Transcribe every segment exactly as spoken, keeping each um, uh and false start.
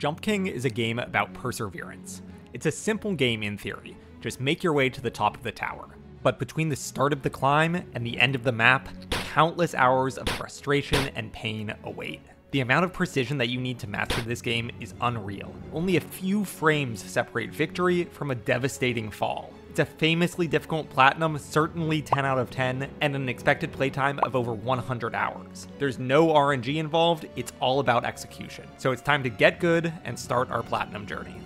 Jump King is a game about perseverance. It's a simple game in theory, just make your way to the top of the tower. But between the start of the climb and the end of the map, countless hours of frustration and pain await. The amount of precision that you need to master this game is unreal. Only a few frames separate victory from a devastating fall. It's a famously difficult platinum, certainly ten out of ten, and an expected playtime of over one hundred hours. There's no R N G involved, it's all about execution. So it's time to get good and start our platinum journey.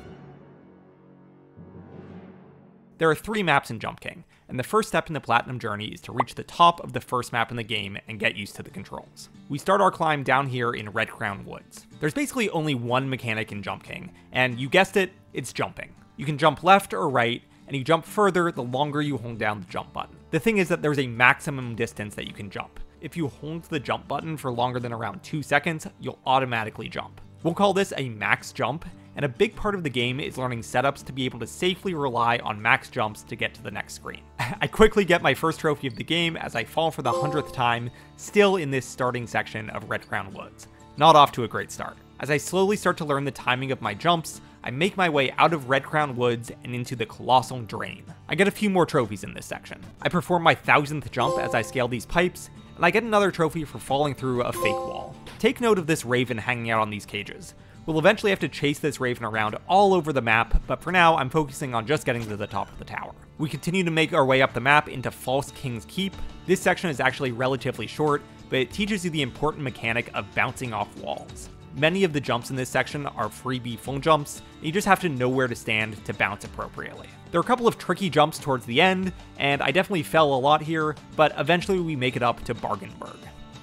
There are three maps in Jump King, and the first step in the platinum journey is to reach the top of the first map in the game and get used to the controls. We start our climb down here in Red Crown Woods. There's basically only one mechanic in Jump King, and you guessed it, it's jumping. You can jump left or right, and you jump further the longer you hold down the jump button. The thing is that there's a maximum distance that you can jump. If you hold the jump button for longer than around two seconds, you'll automatically jump. We'll call this a max jump, and a big part of the game is learning setups to be able to safely rely on max jumps to get to the next screen. I quickly get my first trophy of the game as I fall for the hundredth time, still in this starting section of Red Crown Woods. Not off to a great start. As I slowly start to learn the timing of my jumps, I make my way out of Red Crown Woods and into the Colossal Drain. I get a few more trophies in this section. I perform my thousandth jump as I scale these pipes, and I get another trophy for falling through a fake wall. Take note of this raven hanging out on these cages. We'll eventually have to chase this raven around all over the map, but for now I'm focusing on just getting to the top of the tower. We continue to make our way up the map into False King's Keep. This section is actually relatively short, but it teaches you the important mechanic of bouncing off walls. Many of the jumps in this section are freebie full jumps, and you just have to know where to stand to bounce appropriately. There are a couple of tricky jumps towards the end, and I definitely fell a lot here, but eventually we make it up to Bargenberg.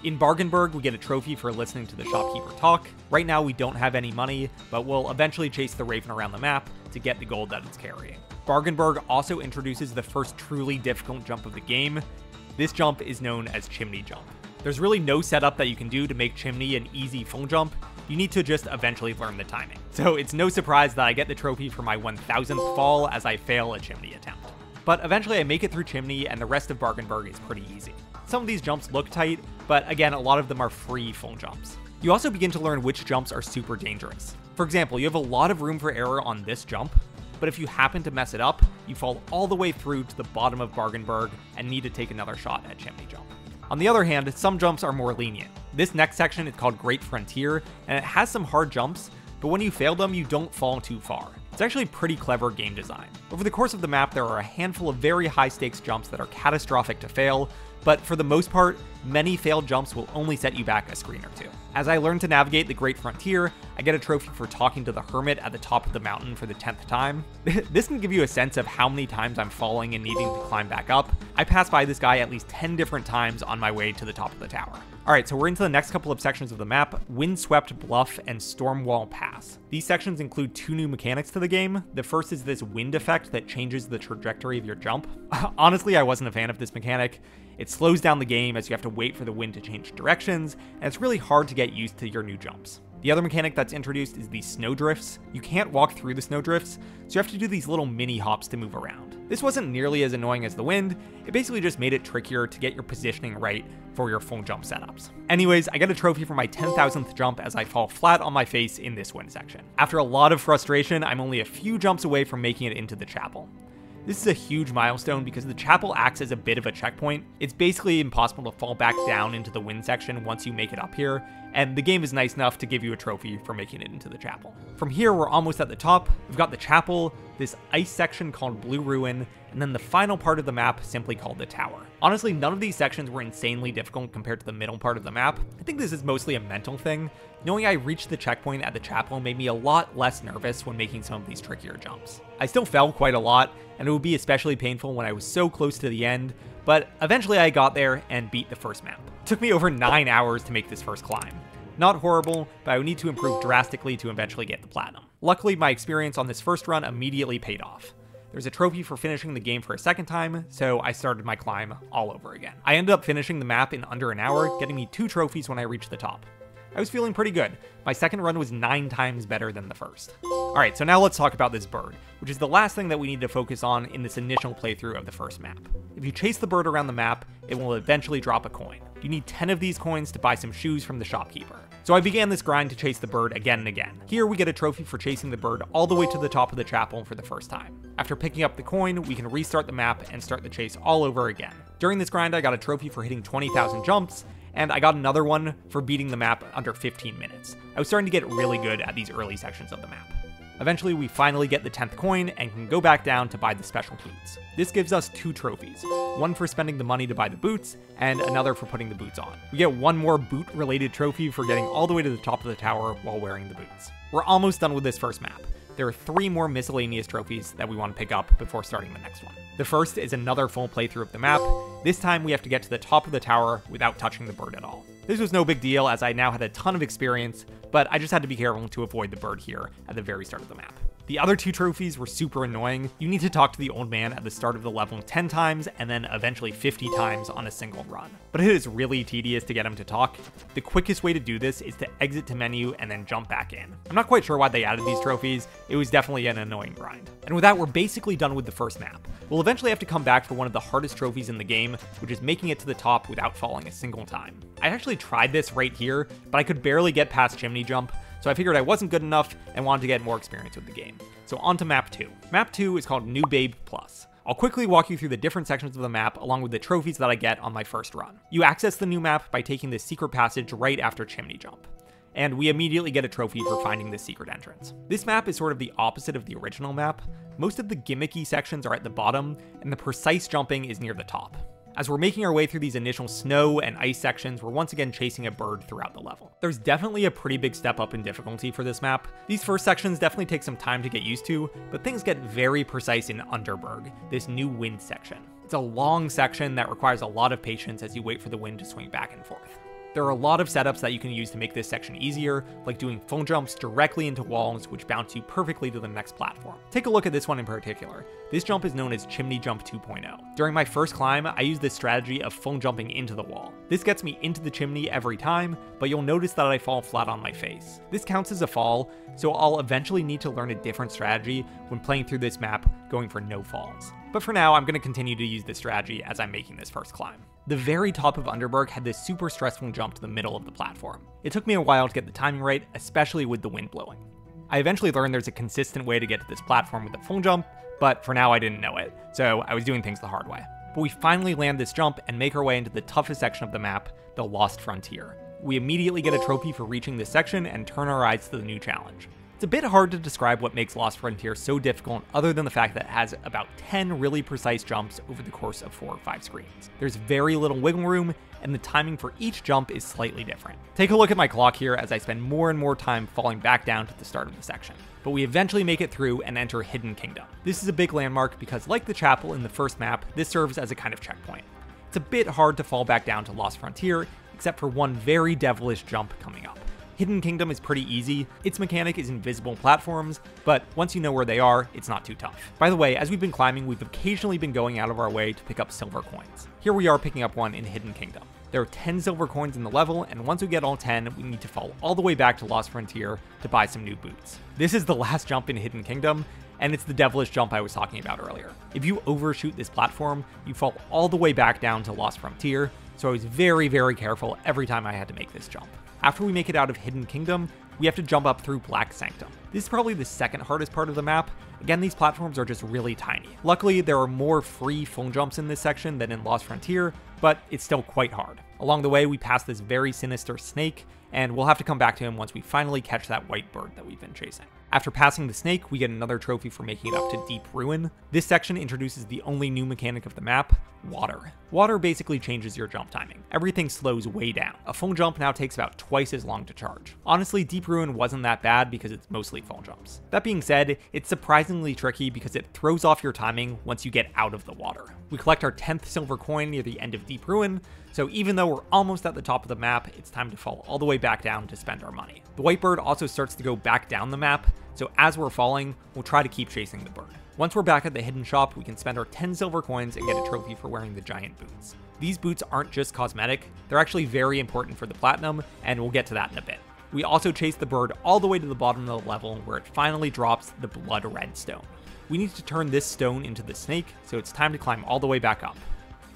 In Bargenberg, we get a trophy for listening to the shopkeeper talk. Right now we don't have any money, but we'll eventually chase the raven around the map to get the gold that it's carrying. Bargenberg also introduces the first truly difficult jump of the game. This jump is known as Chimney Jump. There's really no setup that you can do to make Chimney an easy full jump. You need to just eventually learn the timing. So it's no surprise that I get the trophy for my one thousandth fall as I fail a Chimney attempt. But eventually I make it through Chimney, and the rest of Bargenberg is pretty easy. Some of these jumps look tight, but again, a lot of them are free full jumps. You also begin to learn which jumps are super dangerous. For example, you have a lot of room for error on this jump, but if you happen to mess it up, you fall all the way through to the bottom of Bargenberg and need to take another shot at Chimney Jump. On the other hand, some jumps are more lenient. This next section is called Great Frontier, and it has some hard jumps, but when you fail them, you don't fall too far. It's actually pretty clever game design. Over the course of the map, there are a handful of very high stakes jumps that are catastrophic to fail, but for the most part, many failed jumps will only set you back a screen or two. As I learn to navigate the Great Frontier, I get a trophy for talking to the hermit at the top of the mountain for the tenth time. This can give you a sense of how many times I'm falling and needing to climb back up. I passed by this guy at least ten different times on my way to the top of the tower. Alright, so we're into the next couple of sections of the map, Windswept Bluff and Stormwall Pass. These sections include two new mechanics to the game. The first is this wind effect that changes the trajectory of your jump. Honestly, I wasn't a fan of this mechanic. It slows down the game as you have to wait for the wind to change directions, and it's really hard to get used to your new jumps. The other mechanic that's introduced is the snowdrifts. You can't walk through the snowdrifts, so you have to do these little mini hops to move around. This wasn't nearly as annoying as the wind, it basically just made it trickier to get your positioning right for your full jump setups. Anyways, I get a trophy for my ten thousandth jump as I fall flat on my face in this wind section. After a lot of frustration, I'm only a few jumps away from making it into the chapel. This is a huge milestone because the chapel acts as a bit of a checkpoint. It's basically impossible to fall back down into the wind section once you make it up here, and the game is nice enough to give you a trophy for making it into the chapel. From here, we're almost at the top. We've got the chapel, this ice section called Blue Ruin, and then the final part of the map simply called the Tower. Honestly, none of these sections were insanely difficult compared to the middle part of the map. I think this is mostly a mental thing. Knowing I reached the checkpoint at the chapel made me a lot less nervous when making some of these trickier jumps. I still fell quite a lot, and it would be especially painful when I was so close to the end, but eventually I got there and beat the first map. It took me over nine hours to make this first climb. Not horrible, but I would need to improve drastically to eventually get the platinum. Luckily, my experience on this first run immediately paid off. There's a trophy for finishing the game for a second time, so I started my climb all over again. I ended up finishing the map in under an hour, getting me two trophies when I reached the top. I was feeling pretty good. My second run was nine times better than the first. Alright, so now let's talk about this bird, which is the last thing that we need to focus on in this initial playthrough of the first map. If you chase the bird around the map, it will eventually drop a coin. You need ten of these coins to buy some shoes from the shopkeeper. So I began this grind to chase the bird again and again. Here we get a trophy for chasing the bird all the way to the top of the chapel for the first time. After picking up the coin, we can restart the map and start the chase all over again. During this grind, I got a trophy for hitting twenty thousand jumps, and I got another one for beating the map under fifteen minutes. I was starting to get really good at these early sections of the map. Eventually, we finally get the tenth coin and can go back down to buy the special boots. This gives us two trophies, one for spending the money to buy the boots, and another for putting the boots on. We get one more boot-related trophy for getting all the way to the top of the tower while wearing the boots. We're almost done with this first map. There are three more miscellaneous trophies that we want to pick up before starting the next one. The first is another full playthrough of the map. This time we have to get to the top of the tower without touching the bird at all. This was no big deal as I now had a ton of experience, but I just had to be careful to avoid the bird here at the very start of the map. The other two trophies were super annoying. You need to talk to the old man at the start of the level ten times and then eventually fifty times on a single run. But it is really tedious to get him to talk. The quickest way to do this is to exit to menu and then jump back in. I'm not quite sure why they added these trophies. It was definitely an annoying grind. And with that, we're basically done with the first map. We'll eventually have to come back for one of the hardest trophies in the game, which is making it to the top without falling a single time. I actually tried this right here, but I could barely get past Chimney Jump, so I figured I wasn't good enough and wanted to get more experience with the game. So on to map two. Map two is called New Babe Plus. I'll quickly walk you through the different sections of the map along with the trophies that I get on my first run. You access the new map by taking this secret passage right after Chimney Jump, and we immediately get a trophy for finding this secret entrance. This map is sort of the opposite of the original map. Most of the gimmicky sections are at the bottom, and the precise jumping is near the top. As we're making our way through these initial snow and ice sections, we're once again chasing a bird throughout the level. There's definitely a pretty big step up in difficulty for this map. These first sections definitely take some time to get used to, but things get very precise in Underberg, this new wind section. It's a long section that requires a lot of patience as you wait for the wind to swing back and forth. There are a lot of setups that you can use to make this section easier, like doing full jumps directly into walls, which bounce you perfectly to the next platform. Take a look at this one in particular. This jump is known as Chimney Jump two point oh. During my first climb, I used this strategy of full jumping into the wall. This gets me into the chimney every time, but you'll notice that I fall flat on my face. This counts as a fall, so I'll eventually need to learn a different strategy when playing through this map, going for no falls. But for now, I'm going to continue to use this strategy as I'm making this first climb. The very top of Underberg had this super stressful jump to the middle of the platform. It took me a while to get the timing right, especially with the wind blowing. I eventually learned there's a consistent way to get to this platform with a full jump, but for now I didn't know it, so I was doing things the hard way. But we finally land this jump and make our way into the toughest section of the map, the Lost Frontier. We immediately get a trophy for reaching this section and turn our eyes to the new challenge. It's a bit hard to describe what makes Lost Frontier so difficult other than the fact that it has about ten really precise jumps over the course of four or five screens. There's very little wiggle room, and the timing for each jump is slightly different. Take a look at my clock here as I spend more and more time falling back down to the start of the section. But we eventually make it through and enter Hidden Kingdom. This is a big landmark because, like the chapel in the first map, this serves as a kind of checkpoint. It's a bit hard to fall back down to Lost Frontier, except for one very devilish jump coming up. Hidden Kingdom is pretty easy. Its mechanic is invisible platforms, but once you know where they are, it's not too tough. By the way, as we've been climbing, we've occasionally been going out of our way to pick up silver coins. Here we are picking up one in Hidden Kingdom. There are ten silver coins in the level, and once we get all ten, we need to fall all the way back to Lost Frontier to buy some new boots. This is the last jump in Hidden Kingdom, and it's the devilish jump I was talking about earlier. If you overshoot this platform, you fall all the way back down to Lost Frontier, so I was very, very careful every time I had to make this jump. After we make it out of Hidden Kingdom, we have to jump up through Black Sanctum. This is probably the second hardest part of the map. Again, these platforms are just really tiny. Luckily, there are more free full jumps in this section than in Lost Frontier, but it's still quite hard. Along the way, we pass this very sinister snake, and we'll have to come back to him once we finally catch that white bird that we've been chasing. After passing the snake, we get another trophy for making it up to Deep Ruin. This section introduces the only new mechanic of the map, water. Water basically changes your jump timing. Everything slows way down. A full jump now takes about twice as long to charge. Honestly, Deep Ruin wasn't that bad because it's mostly full jumps. That being said, it's surprisingly tricky because it throws off your timing once you get out of the water. We collect our tenth silver coin near the end of Deep Ruin, so even though we're almost at the top of the map, it's time to fall all the way back down to spend our money. The white bird also starts to go back down the map, so as we're falling, we'll try to keep chasing the bird. Once we're back at the hidden shop, we can spend our ten silver coins and get a trophy for wearing the giant boots. These boots aren't just cosmetic, they're actually very important for the platinum, and we'll get to that in a bit. We also chase the bird all the way to the bottom of the level where it finally drops the blood red stone. We need to turn this stone into the snake, so it's time to climb all the way back up.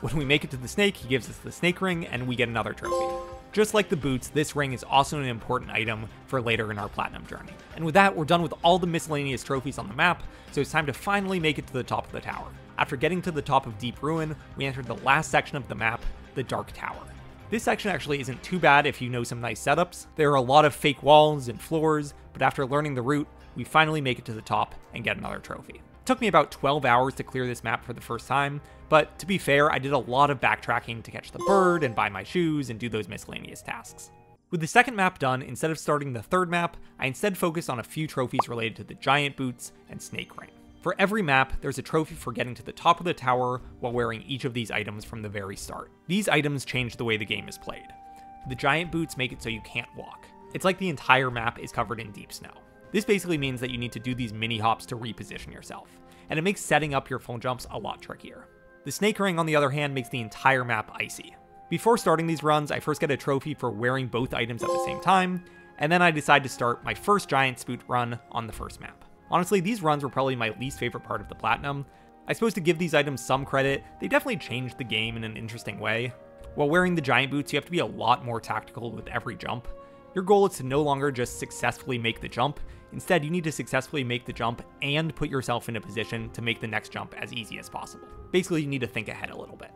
When we make it to the snake, he gives us the snake ring, and we get another trophy. Just like the boots, this ring is also an important item for later in our platinum journey. And with that, we're done with all the miscellaneous trophies on the map, so it's time to finally make it to the top of the tower. After getting to the top of Deep Ruin, we entered the last section of the map, the Dark Tower. This section actually isn't too bad if you know some nice setups. There are a lot of fake walls and floors, but after learning the route, we finally make it to the top and get another trophy. It took me about twelve hours to clear this map for the first time, but to be fair, I did a lot of backtracking to catch the bird and buy my shoes and do those miscellaneous tasks. With the second map done, instead of starting the third map, I instead focused on a few trophies related to the giant boots and snake ring. For every map, there's a trophy for getting to the top of the tower while wearing each of these items from the very start. These items change the way the game is played. The giant boots make it so you can't walk. It's like the entire map is covered in deep snow. This basically means that you need to do these mini hops to reposition yourself, and it makes setting up your full jumps a lot trickier. The snake ring, on the other hand, makes the entire map icy. Before starting these runs, I first get a trophy for wearing both items at the same time, and then I decide to start my first giant spoot run on the first map. Honestly, these runs were probably my least favorite part of the platinum. I suppose to give these items some credit, they definitely changed the game in an interesting way. While wearing the giant boots, you have to be a lot more tactical with every jump. Your goal is to no longer just successfully make the jump. Instead, you need to successfully make the jump and put yourself in a position to make the next jump as easy as possible. Basically, you need to think ahead a little bit.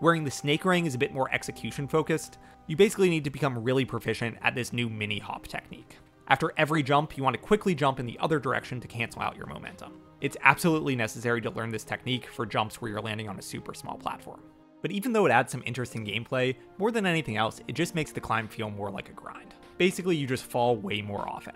Wearing the snake ring is a bit more execution focused. You basically need to become really proficient at this new mini hop technique. After every jump, you want to quickly jump in the other direction to cancel out your momentum. It's absolutely necessary to learn this technique for jumps where you're landing on a super small platform. But even though it adds some interesting gameplay, more than anything else, it just makes the climb feel more like a grind. Basically, you just fall way more often.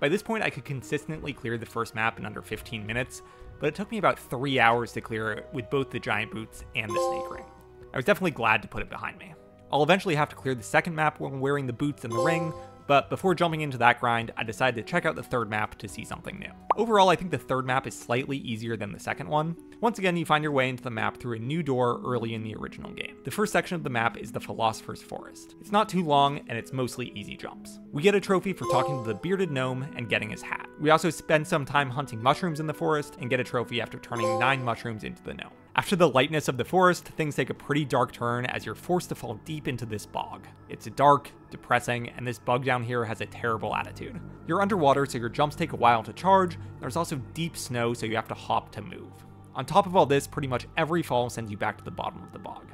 By this point, I could consistently clear the first map in under fifteen minutes, but it took me about three hours to clear it with both the giant boots and the snake ring. I was definitely glad to put it behind me. I'll eventually have to clear the second map when wearing the boots and the ring, but before jumping into that grind, I decided to check out the third map to see something new. Overall, I think the third map is slightly easier than the second one. Once again, you find your way into the map through a new door early in the original game. The first section of the map is the Philosopher's Forest. It's not too long, and it's mostly easy jumps. We get a trophy for talking to the bearded gnome and getting his hat. We also spend some time hunting mushrooms in the forest and get a trophy after turning nine mushrooms into the gnome. After the lightness of the forest, things take a pretty dark turn as you're forced to fall deep into this bog. It's dark, depressing, and this bug down here has a terrible attitude. You're underwater, so your jumps take a while to charge. There's also deep snow, so you have to hop to move. On top of all this, pretty much every fall sends you back to the bottom of the bog.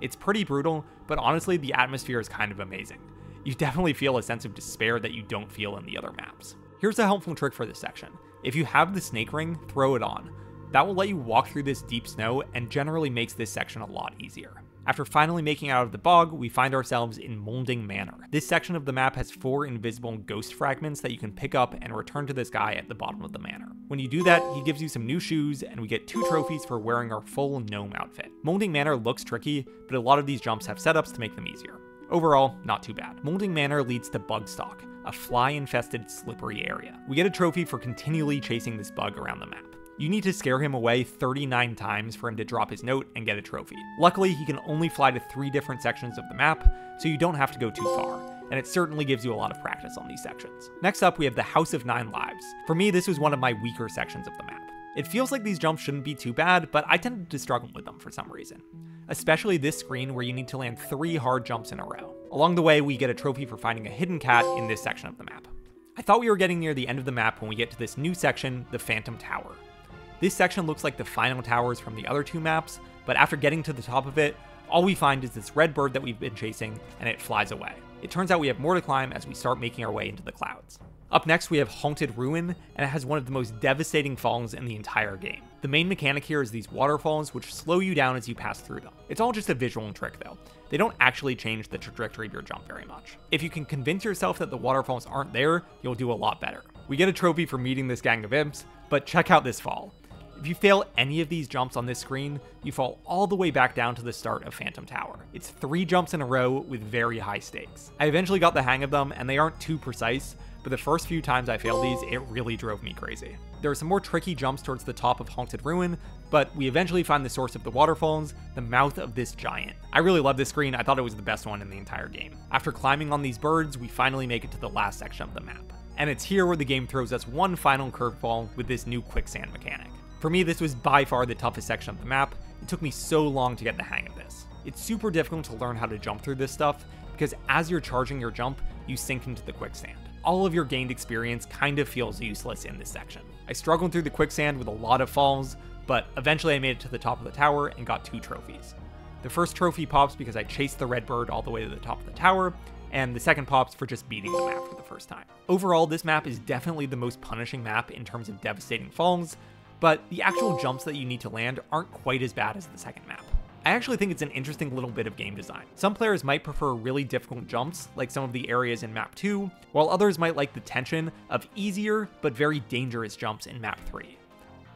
It's pretty brutal, but honestly, the atmosphere is kind of amazing. You definitely feel a sense of despair that you don't feel in the other maps. Here's a helpful trick for this section. If you have the snake ring, throw it on. That will let you walk through this deep snow and generally makes this section a lot easier. After finally making out of the bog, we find ourselves in Molding Manor. This section of the map has four invisible ghost fragments that you can pick up and return to this guy at the bottom of the manor. When you do that, he gives you some new shoes, and we get two trophies for wearing our full gnome outfit. Molding Manor looks tricky, but a lot of these jumps have setups to make them easier. Overall, not too bad. Molding Manor leads to Bugstock, a fly-infested slippery area. We get a trophy for continually chasing this bug around the map. You need to scare him away thirty-nine times for him to drop his note and get a trophy. Luckily, he can only fly to three different sections of the map, so you don't have to go too far, and it certainly gives you a lot of practice on these sections. Next up, we have the House of Nine Lives. For me, this was one of my weaker sections of the map. It feels like these jumps shouldn't be too bad, but I tended to struggle with them for some reason, especially this screen where you need to land three hard jumps in a row. Along the way, we get a trophy for finding a hidden cat in this section of the map. I thought we were getting near the end of the map when we get to this new section, the Phantom Tower. This section looks like the final towers from the other two maps, but after getting to the top of it, all we find is this red bird that we've been chasing, and it flies away. It turns out we have more to climb as we start making our way into the clouds. Up next, we have Haunted Ruin, and it has one of the most devastating falls in the entire game. The main mechanic here is these waterfalls, which slow you down as you pass through them. It's all just a visual trick, though. They don't actually change the trajectory of your jump very much. If you can convince yourself that the waterfalls aren't there, you'll do a lot better. We get a trophy for meeting this gang of imps, but check out this fall. If you fail any of these jumps on this screen, you fall all the way back down to the start of Phantom Tower. It's three jumps in a row with very high stakes. I eventually got the hang of them, and they aren't too precise, but the first few times I failed these, it really drove me crazy. There are some more tricky jumps towards the top of Haunted Ruin, but we eventually find the source of the waterfalls, the mouth of this giant. I really love this screen. I thought it was the best one in the entire game. After climbing on these birds, we finally make it to the last section of the map. And it's here where the game throws us one final curveball with this new quicksand mechanic. For me, this was by far the toughest section of the map. It took me so long to get the hang of this. It's super difficult to learn how to jump through this stuff, because as you're charging your jump, you sink into the quicksand. All of your gained experience kind of feels useless in this section. I struggled through the quicksand with a lot of falls, but eventually I made it to the top of the tower and got two trophies. The first trophy pops because I chased the red bird all the way to the top of the tower, and the second pops for just beating the map for the first time. Overall, this map is definitely the most punishing map in terms of devastating falls, but the actual jumps that you need to land aren't quite as bad as the second map. I actually think it's an interesting little bit of game design. Some players might prefer really difficult jumps, like some of the areas in map two, while others might like the tension of easier but very dangerous jumps in map three.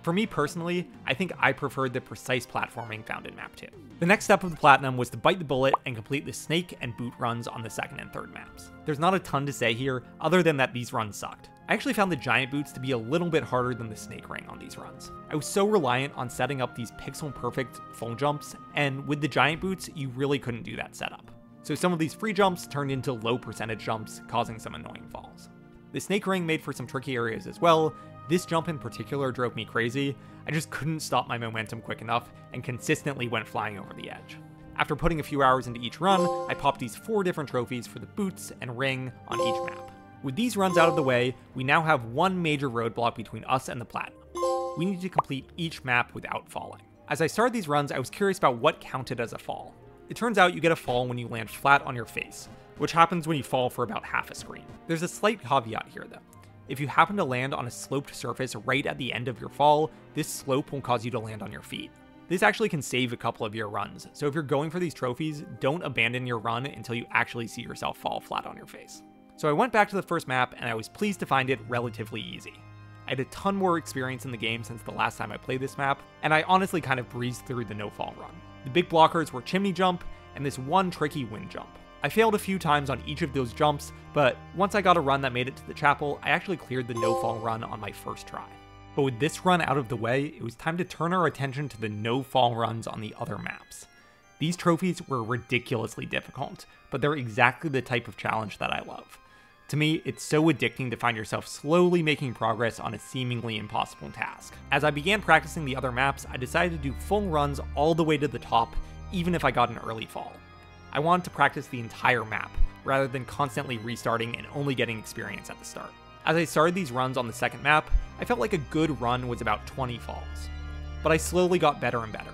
For me personally, I think I preferred the precise platforming found in map two. The next step of the platinum was to bite the bullet and complete the snake and boot runs on the second and third maps. There's not a ton to say here, other than that these runs sucked. I actually found the giant boots to be a little bit harder than the snake ring on these runs. I was so reliant on setting up these pixel-perfect full jumps, and with the giant boots, you really couldn't do that setup. So some of these free jumps turned into low percentage jumps, causing some annoying falls. The snake ring made for some tricky areas as well. This jump in particular drove me crazy. I just couldn't stop my momentum quick enough and consistently went flying over the edge. After putting a few hours into each run, I popped these four different trophies for the boots and ring on each map. With these runs out of the way, we now have one major roadblock between us and the platinum. We need to complete each map without falling. As I started these runs, I was curious about what counted as a fall. It turns out you get a fall when you land flat on your face, which happens when you fall for about half a screen. There's a slight caveat here though. If you happen to land on a sloped surface right at the end of your fall, this slope will cause you to land on your feet. This actually can save a couple of your runs, so if you're going for these trophies, don't abandon your run until you actually see yourself fall flat on your face. So I went back to the first map, and I was pleased to find it relatively easy. I had a ton more experience in the game since the last time I played this map, and I honestly kind of breezed through the no-fall run. The big blockers were Chimney Jump, and this one tricky wind jump. I failed a few times on each of those jumps, but once I got a run that made it to the chapel, I actually cleared the no-fall run on my first try. But with this run out of the way, it was time to turn our attention to the no-fall runs on the other maps. These trophies were ridiculously difficult, but they're exactly the type of challenge that I love. To me, it's so addicting to find yourself slowly making progress on a seemingly impossible task. As I began practicing the other maps, I decided to do full runs all the way to the top, even if I got an early fall. I wanted to practice the entire map, rather than constantly restarting and only getting experience at the start. As I started these runs on the second map, I felt like a good run was about twenty falls. But I slowly got better and better.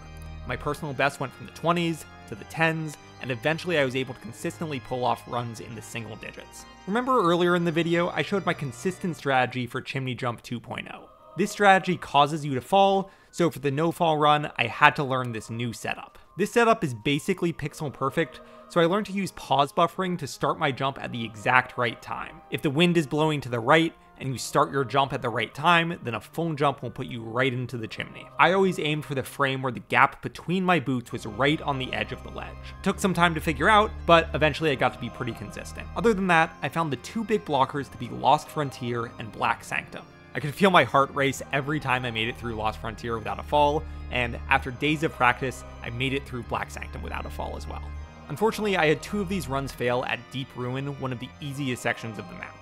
My personal best went from the twenties to the tens, and eventually I was able to consistently pull off runs in the single digits. Remember earlier in the video, I showed my consistent strategy for Chimney Jump two point oh. This strategy causes you to fall, so for the no-fall run, I had to learn this new setup. This setup is basically pixel perfect, so I learned to use pause buffering to start my jump at the exact right time. If the wind is blowing to the right, and you start your jump at the right time, then a full jump will put you right into the chimney. I always aimed for the frame where the gap between my boots was right on the edge of the ledge. Took some time to figure out, but eventually I got to be pretty consistent. Other than that, I found the two big blockers to be Lost Frontier and Black Sanctum. I could feel my heart race every time I made it through Lost Frontier without a fall, and after days of practice, I made it through Black Sanctum without a fall as well. Unfortunately, I had two of these runs fail at Deep Ruin, one of the easiest sections of the map.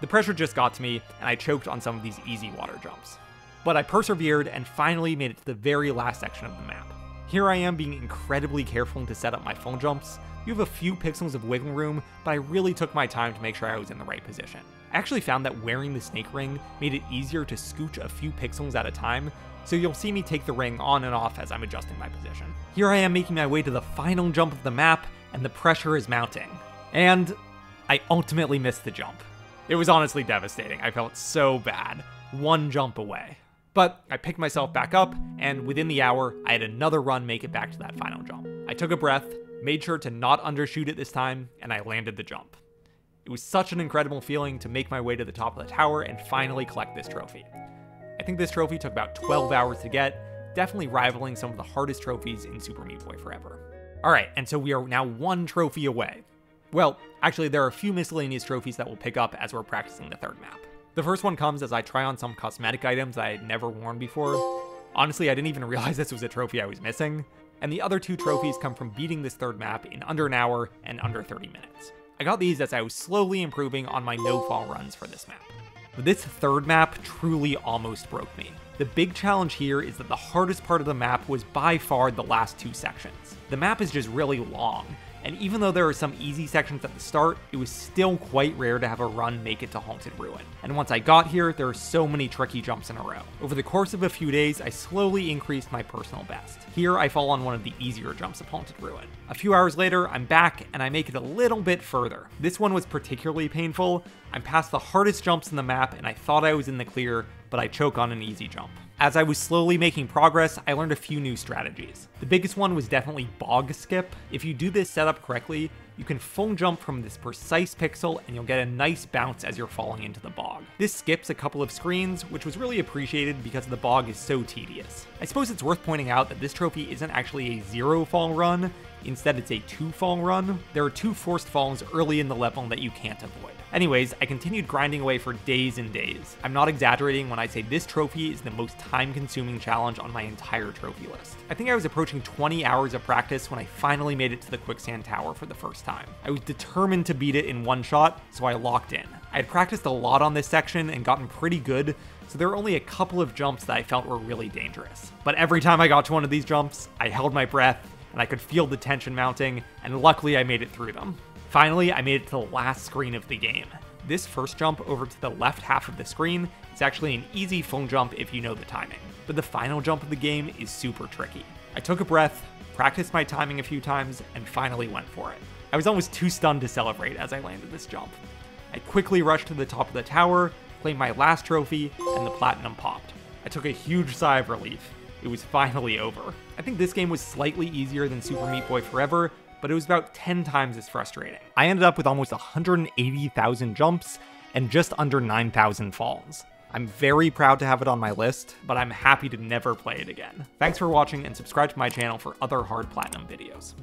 The pressure just got to me, and I choked on some of these easy water jumps. But I persevered and finally made it to the very last section of the map. Here I am being incredibly careful to set up my full jumps. You have a few pixels of wiggle room, but I really took my time to make sure I was in the right position. I actually found that wearing the snake ring made it easier to scooch a few pixels at a time, so you'll see me take the ring on and off as I'm adjusting my position. Here I am making my way to the final jump of the map, and the pressure is mounting. And I ultimately missed the jump. It was honestly devastating. I felt so bad. One jump away. But I picked myself back up, and within the hour, I had another run make it back to that final jump. I took a breath, made sure to not undershoot it this time, and I landed the jump. It was such an incredible feeling to make my way to the top of the tower and finally collect this trophy. I think this trophy took about twelve hours to get, definitely rivaling some of the hardest trophies in Super Meat Boy Forever. Alright, and so we are now one trophy away. Well, actually there are a few miscellaneous trophies that we'll pick up as we're practicing the third map. The first one comes as I try on some cosmetic items that I had never worn before. Honestly, I didn't even realize this was a trophy I was missing. And the other two trophies come from beating this third map in under an hour and under thirty minutes. I got these as I was slowly improving on my no-fall runs for this map. But this third map truly almost broke me. The big challenge here is that the hardest part of the map was by far the last two sections. The map is just really long, and even though there were some easy sections at the start, it was still quite rare to have a run make it to Haunted Ruin, and once I got here, there were so many tricky jumps in a row. Over the course of a few days, I slowly increased my personal best. Here, I fall on one of the easier jumps of Haunted Ruin. A few hours later, I'm back, and I make it a little bit further. This one was particularly painful. I'm past the hardest jumps in the map, and I thought I was in the clear, but I choke on an easy jump. As I was slowly making progress, I learned a few new strategies. The biggest one was definitely Bog Skip. If you do this setup correctly, you can full jump from this precise pixel and you'll get a nice bounce as you're falling into the bog. This skips a couple of screens, which was really appreciated because the bog is so tedious. I suppose it's worth pointing out that this trophy isn't actually a zero fall run, instead it's a two fall run. There are two forced falls early in the level that you can't avoid. Anyways, I continued grinding away for days and days. I'm not exaggerating when I say this trophy is the most time-consuming challenge on my entire trophy list. I think I was approaching twenty hours of practice when I finally made it to the Quicksand Tower for the first time. I was determined to beat it in one shot, so I locked in. I had practiced a lot on this section and gotten pretty good, so there were only a couple of jumps that I felt were really dangerous. But every time I got to one of these jumps, I held my breath, and I could feel the tension mounting, and luckily I made it through them. Finally, I made it to the last screen of the game. This first jump over to the left half of the screen is actually an easy full jump if you know the timing, but the final jump of the game is super tricky. I took a breath, practiced my timing a few times, and finally went for it. I was almost too stunned to celebrate as I landed this jump. I quickly rushed to the top of the tower, claimed my last trophy, and the platinum popped. I took a huge sigh of relief. It was finally over. I think this game was slightly easier than Super Meat Boy Forever, but it was about ten times as frustrating. I ended up with almost one hundred eighty thousand jumps and just under nine thousand falls. I'm very proud to have it on my list, but I'm happy to never play it again. Thanks for watching and subscribe to my channel for other hard platinum videos.